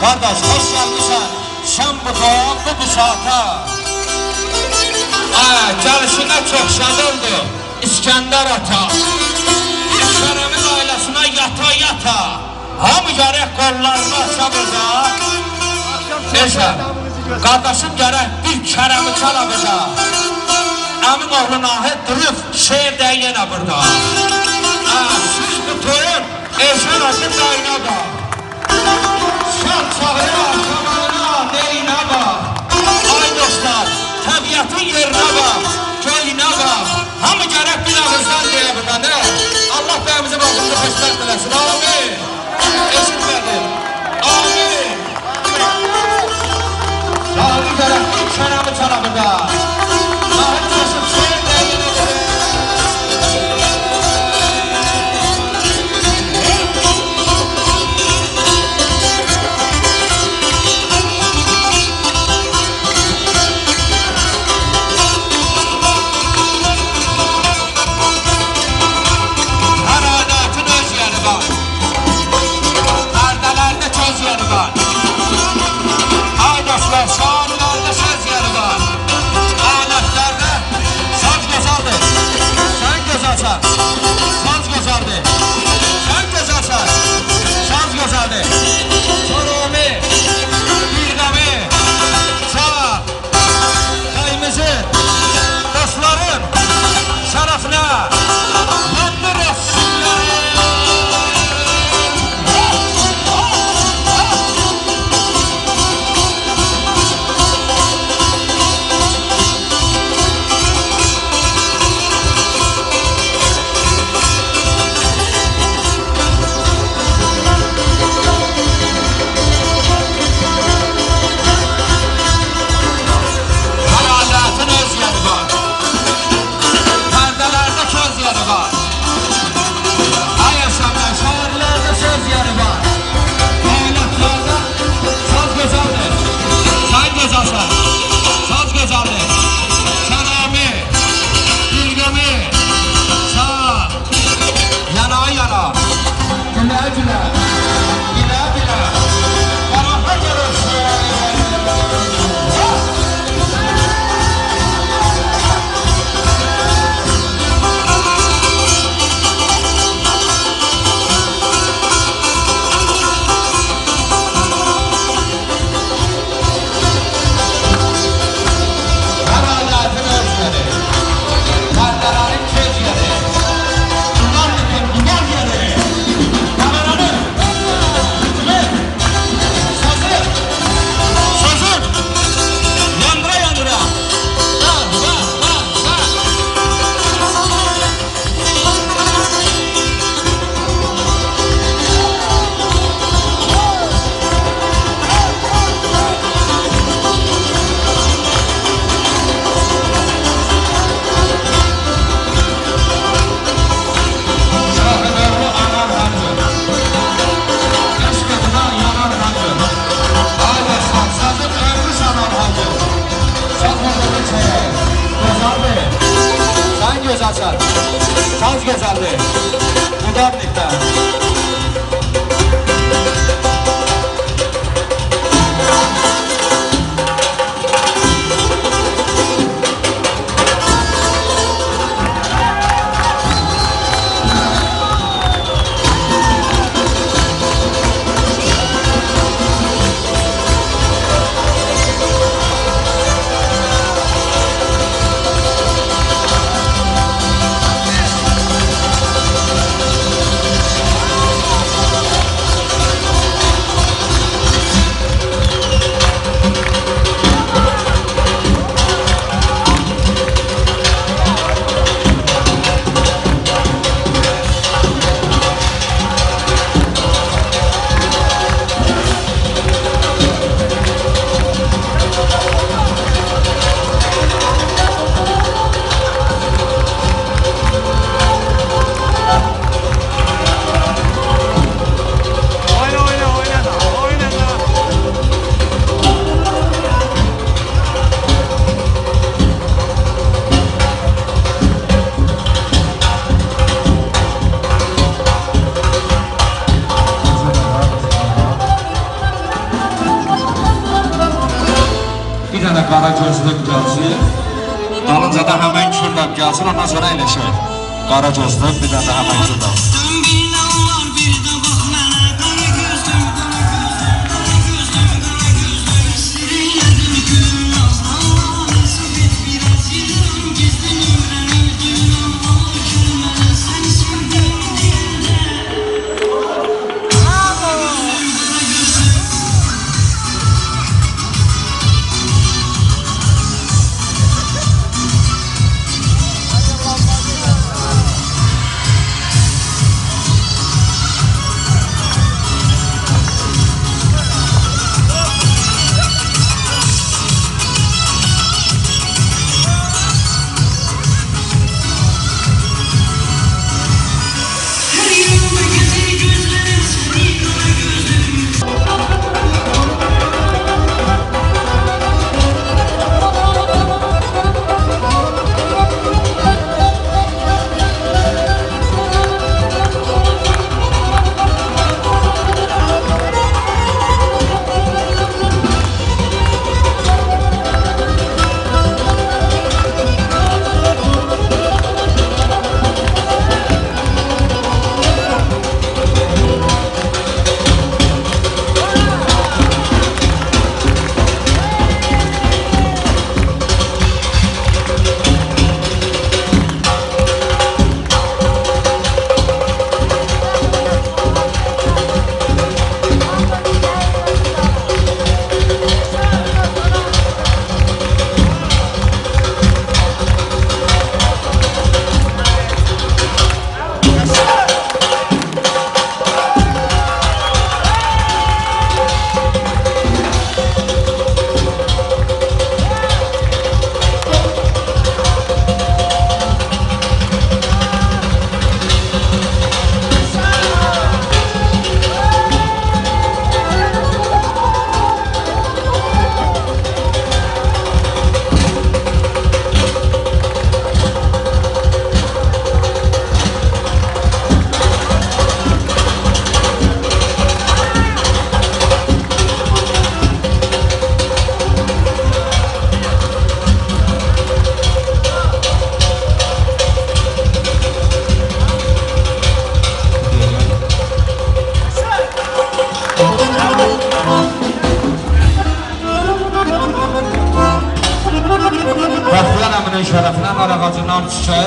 Kardeş hoş gelmişsin, sen bu doğan bu büsata. Gelişine çok şadıldı İskender Ata. İskender'in ailesine yata yata. Hamı gerek kollarını açabildi. Neyse, kardeşim gerek bir keremi çalabildi. Emin oğlu Nahid Rıf şehirde yine burada. Siz bu toyun Eyşan Akın Dayna'da. Şart çağıra, kamalına, derine bak. Ay dostlar, təbiyyatın yerine bak, köyüne bak. Hamı gerek bir ağızdan deyə burada ne? Allah bəyimizin ağzını xəstət eləsin. Amin. Eşit verdim. Amin. Dağlı gerek bir kənəmi çana burada. Nahid Rıf'ın şehirde yine burada. Ay dostlar, şairlerde söz yeri var. dənə qara gözlük gəlsin. Dalınca da həmən kürləb gəlsin, ondan sonra eləşək. Qara gözlük, bir dənə həmən kürləb.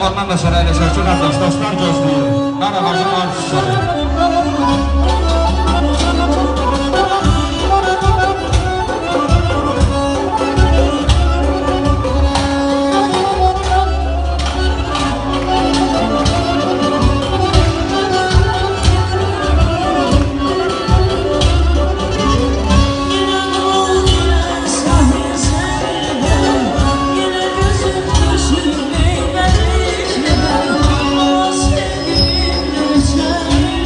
Ondan da sonra elə şəkil qardaş, dostlar gözləyir. Qar ağacın var şişəyi. Thank you.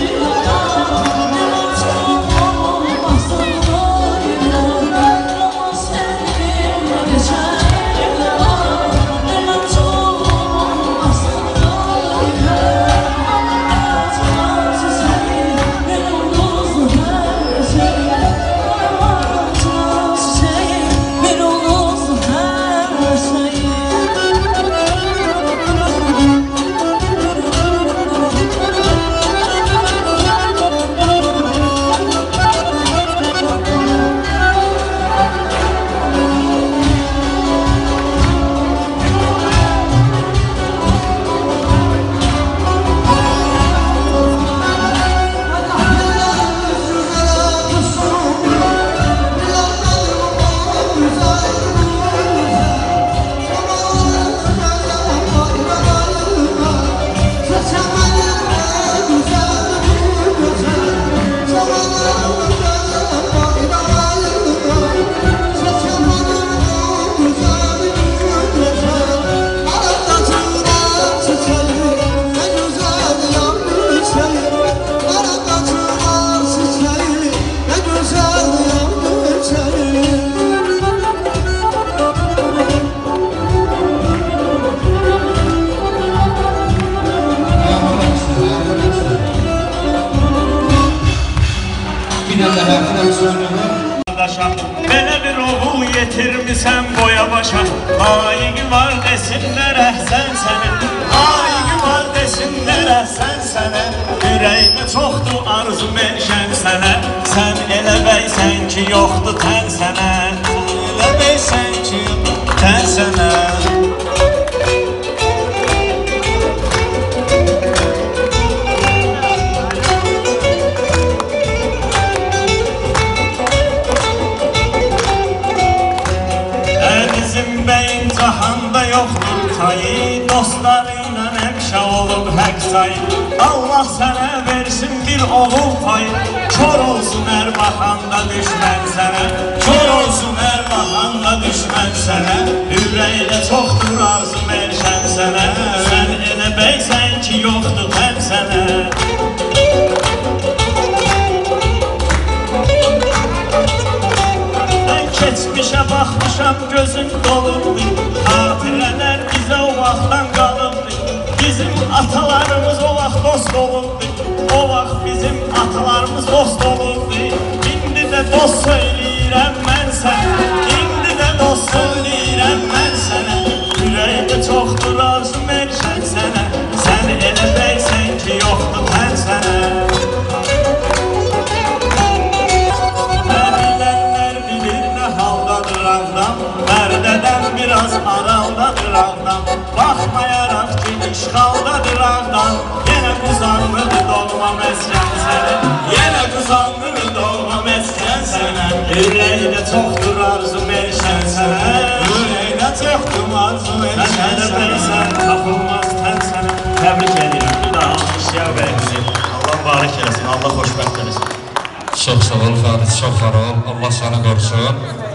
getirmişem boya başa. Layık var desinler ehsen sene, layık var desinler ehsen sene. Yüreğime çoxdu arzu menşen sene, sen elə bəysən ki yoxdu tən sene, elə bəysən ki tən sene. Cahanda yoxdur tayı, dostlarıyla həmşə olub həq sayı. Allah sənə versin bir oğul payı, kör olsun hər baxanda düşmən sənə, kör olsun hər baxanda düşmən sənə. Ürəkdə çoxdur arzum erşən sənə, sən elə bəysən ki yoxdur təm sənə. Keçmişə baxmışam gözüm dolubdur, xatirələr bizə o vaxtdan qalıbdır. Bizim atalarımız o vaxt dost olubdur, o vaxt bizim atalarımız dost olubdur. İndi də dost söyləyirəm mən sənə, indi də dost söyləyirəm mən sənə. Ürəkdə çoxdur arzum erşən sənə, sən elə bəysən ki yoxdur tən sənə. Bərdədən biraz araldadır ağdan, baxmayaraq ki işğaldadır ağdan. Yenə quzanlıdır doğma məskən sənə, yenə quzanlıdır doğma məskən sənə. Ürəkdə çoxdur arzum erşən sənə, ürəkdə çoxdur arzum erşən sənə. Mən sən tapılmaz tən sənə. Təbrik edirəm bir daha Şiyə bəyimizi. Allah mübarək eləsin, Allah xoşbəxt eləsin. Çox sağ ol Fəriz, çox sağ ol, Allah səni qorusun.